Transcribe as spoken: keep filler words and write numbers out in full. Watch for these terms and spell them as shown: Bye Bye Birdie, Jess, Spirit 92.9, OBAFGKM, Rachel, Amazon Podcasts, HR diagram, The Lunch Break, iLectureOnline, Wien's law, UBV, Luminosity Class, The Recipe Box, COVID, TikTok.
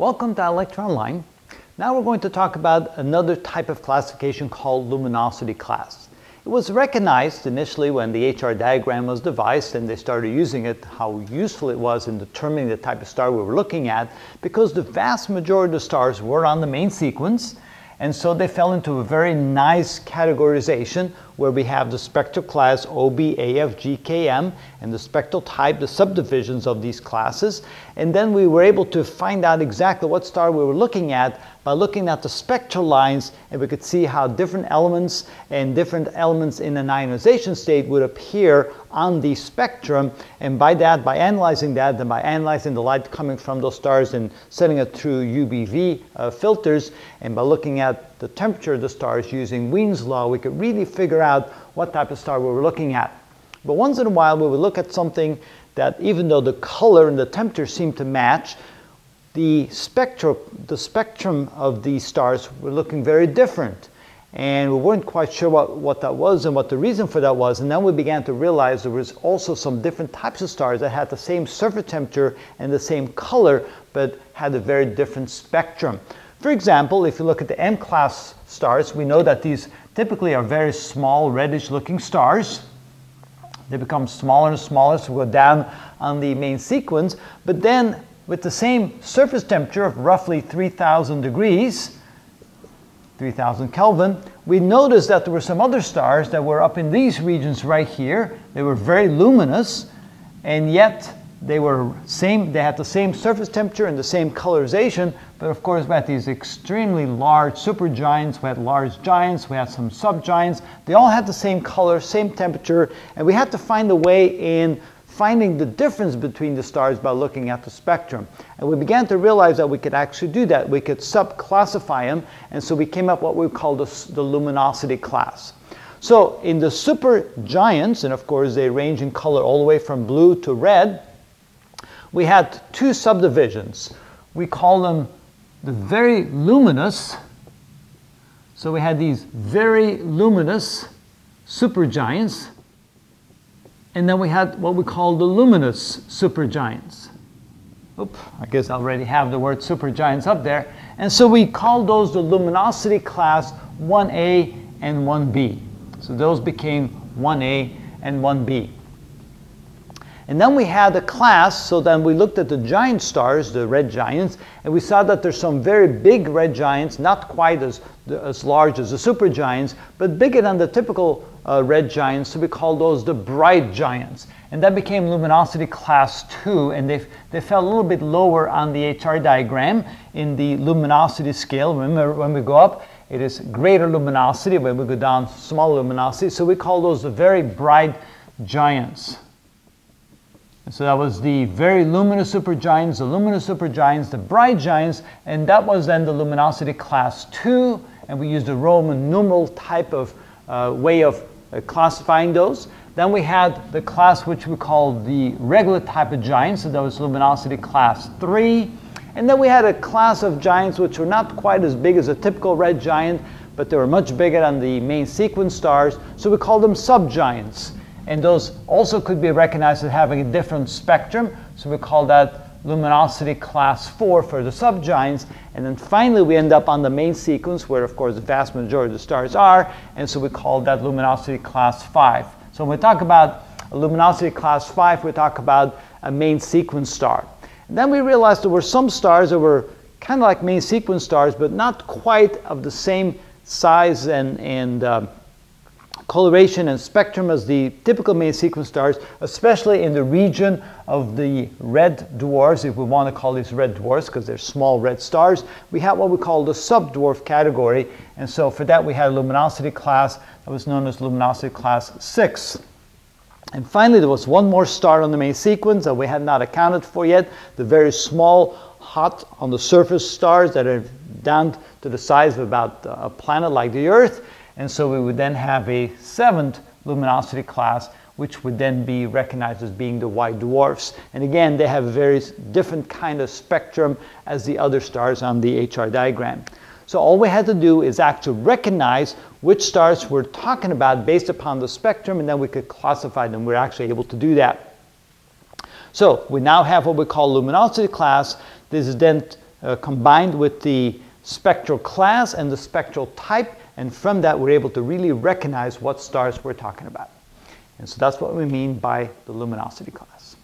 Welcome to iLectureOnline. Now we're going to talk about another type of classification called luminosity class. It was recognized initially when the H R diagram was devised and they started using it, how useful it was in determining the type of star we were looking at, because the vast majority of stars were on the main sequence, and so they fell into a very nice categorization where we have the spectral class O B A F G K M and the spectral type, the subdivisions of these classes. And then we were able to find out exactly what star we were looking at by looking at the spectral lines, and we could see how different elements and different elements in an ionization state would appear on the spectrum. And by that, by analyzing that, then by analyzing the light coming from those stars and sending it through U B V uh, filters, and by looking at the temperature of the stars using Wien's law, we could really figure out what type of star we were looking at. But once in a while, we would look at something that, even though the color and the temperature seemed to match, The spectrum, the spectrum of these stars were looking very different, and we weren't quite sure what, what that was and what the reason for that was. And then we began to realize there was also some different types of stars that had the same surface temperature and the same color, but had a very different spectrum. For example, if you look at the M-class stars, we know that these typically are very small, reddish-looking stars. They become smaller and smaller, so we go down on the main sequence, but then with the same surface temperature of roughly three thousand degrees, three thousand Kelvin, we noticed that there were some other stars that were up in these regions right here. They were very luminous, and yet they were same, they had the same surface temperature and the same colorization, but of course we had these extremely large supergiants, we had large giants, we had some subgiants. They all had the same color, same temperature, and we had to find a way in finding the difference between the stars by looking at the spectrum. And we began to realize that we could actually do that. We could sub-classify them, and so we came up with what we call the, the luminosity class. So in the supergiants, and of course they range in color all the way from blue to red, we had two subdivisions. We call them the very luminous. So we had these very luminous supergiants, and then we had what we call the luminous supergiants. Oop, I guess I already have the word supergiants up there. And so we call those the luminosity class one A and one B. So those became one A and one B. And then we had a class, so then we looked at the giant stars, the red giants, and we saw that there's some very big red giants, not quite as, as large as the supergiants, but bigger than the typical uh, red giants, so we call those the bright giants. And that became luminosity class two, and they, they fell a little bit lower on the H R diagram in the luminosity scale. Remember, when we go up, it is greater luminosity. When we go down, smaller luminosity. So we call those the very bright giants. So that was the very luminous supergiants, the luminous supergiants, the bright giants, and that was then the luminosity class two, and we used a Roman numeral type of uh, way of uh, classifying those. Then we had the class which we call the regular type of giants, so that was luminosity class three. And then we had a class of giants which were not quite as big as a typical red giant, but they were much bigger than the main sequence stars, so we called them subgiants. And those also could be recognized as having a different spectrum, so we call that luminosity class four for the subgiants. And then finally we end up on the main sequence, where of course the vast majority of the stars are, and so we call that luminosity class five. So when we talk about a luminosity class five, we talk about a main sequence star. And then we realized there were some stars that were kind of like main sequence stars, but not quite of the same size and, and um, coloration and spectrum as the typical main sequence stars, especially in the region of the red dwarfs, if we want to call these red dwarfs because they're small red stars. We have what we call the subdwarf category, and so for that we had a luminosity class that was known as luminosity class six. And finally there was one more star on the main sequence that we had not accounted for yet, the very small, hot on the surface stars that are down to the size of about a planet like the Earth. And so we would then have a seventh luminosity class, which would then be recognized as being the white dwarfs. And again, they have a very different kind of spectrum as the other stars on the H R diagram. So all we had to do is actually recognize which stars we're talking about based upon the spectrum, and then we could classify them. We're actually able to do that. So we now have what we call luminosity class. This is then uh, combined with the spectral class and the spectral type, and from that we're able to really recognize what stars we're talking about. And so that's what we mean by the luminosity class.